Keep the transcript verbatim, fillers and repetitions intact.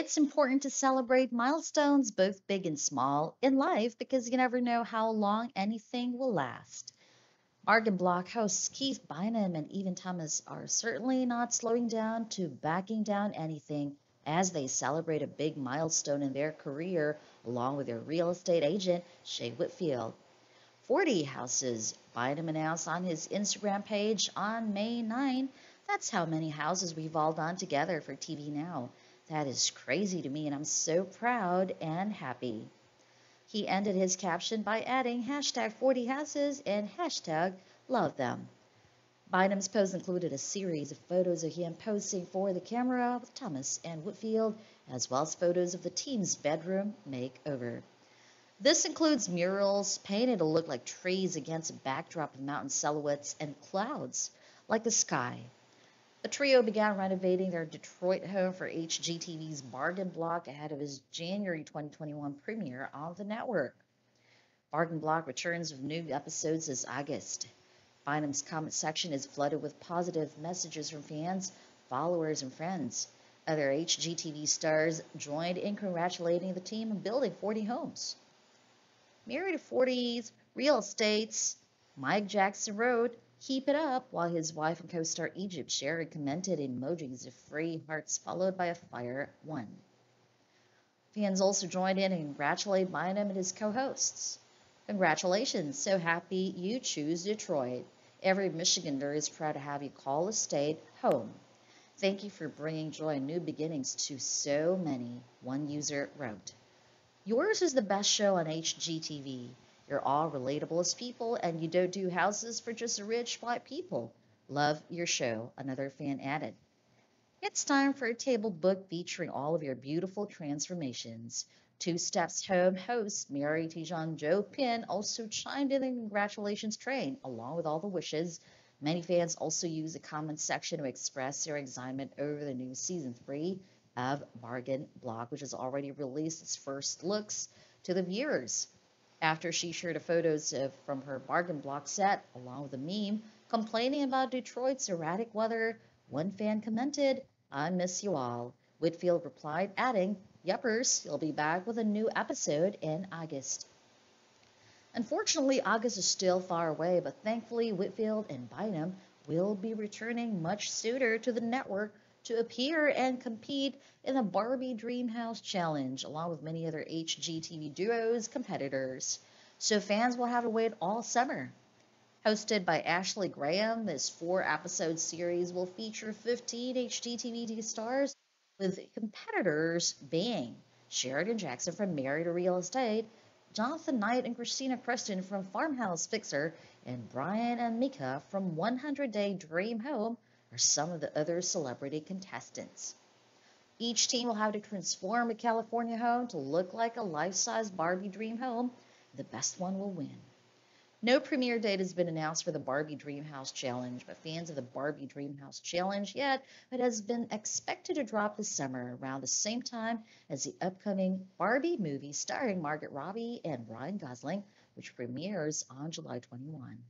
it's important to celebrate milestones, both big and small, in life because you never know how long anything will last. Bargain Block hosts Keith Bynum and Evan Thomas are certainly not slowing down to backing down anything as they celebrate a big milestone in their career along with their real estate agent, Shea Whitfield. forty houses, Bynum announced on his Instagram page on May ninth. That's how many houses we've all done together for T V Now. That is crazy to me, and I'm so proud and happy. He ended his caption by adding hashtag forty houses and hashtag love them. Bynum's post included a series of photos of him posing for the camera with Thomas and Whitfield, as well as photos of the team's bedroom makeover. This includes murals painted to look like trees against a backdrop of mountain silhouettes and clouds like the sky. The trio began renovating their Detroit home for H G T V's Bargain Block ahead of its January twenty twenty-one premiere on the network. Bargain Block returns with new episodes this August. Bynum's comment section is flooded with positive messages from fans, followers, and friends. Other H G T V stars joined in congratulating the team and building forty homes. Married to forties, real estates, Mike Jackson wrote, "Keep it up," while his wife and co-star Egypt Sheridan commented emojis of three hearts followed by a fire one. Fans also joined in and congratulated Bynum and his co-hosts. "Congratulations, so happy you choose Detroit. Every Michigander is proud to have you call the state home. Thank you for bringing joy and new beginnings to so many," one user wrote. "Yours is the best show on H G T V. You're all relatable as people, and you don't do houses for just rich white people. Love your show," another fan added. It's time for a table book featuring all of your beautiful transformations. Two Steps Home host Mary Tijon Jo Pin also chimed in the congratulations train, along with all the wishes. Many fans also use the comment section to express their excitement over the new season three of Bargain Block, which has already released its first looks to the viewers. After she shared photos of, from her Bargain Block set, along with a meme, complaining about Detroit's erratic weather, one fan commented, "I miss you all." Whitfield replied, adding, "Yuppers, you'll be back with a new episode in August." Unfortunately, August is still far away, but thankfully Whitfield and Bynum will be returning much sooner to the network to appear and compete in the Barbie Dreamhouse Challenge, along with many other H G T V duos competitors. So fans will have to wait all summer. Hosted by Ashley Graham, this four-episode series will feature fifteen H G T V stars, with competitors being Sheridan Jackson from Married to Real Estate, Jonathan Knight and Christina Preston from Farmhouse Fixer, and Brian and Mika from one hundred day Dream Home, are some of the other celebrity contestants. Each team will have to transform a California home to look like a life-size Barbie dream home. The best one will win. No premiere date has been announced for the Barbie Dreamhouse Challenge, but fans of the Barbie Dreamhouse Challenge yet, but has been expected to drop this summer around the same time as the upcoming Barbie movie starring Margot Robbie and Ryan Gosling, which premieres on July twenty-first.